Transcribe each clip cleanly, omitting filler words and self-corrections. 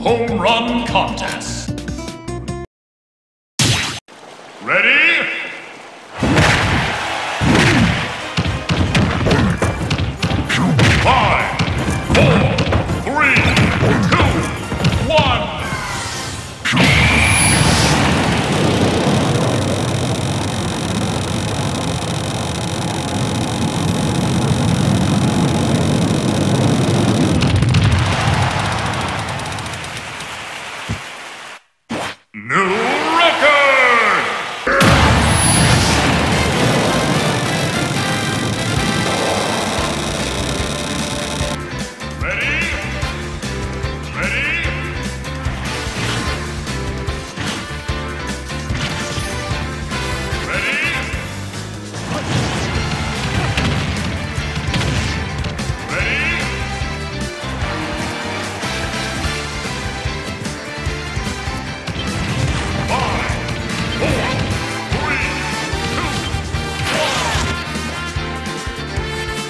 Home run contest. Ready?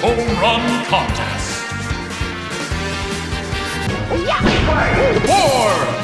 Home run contest. Yeah. 4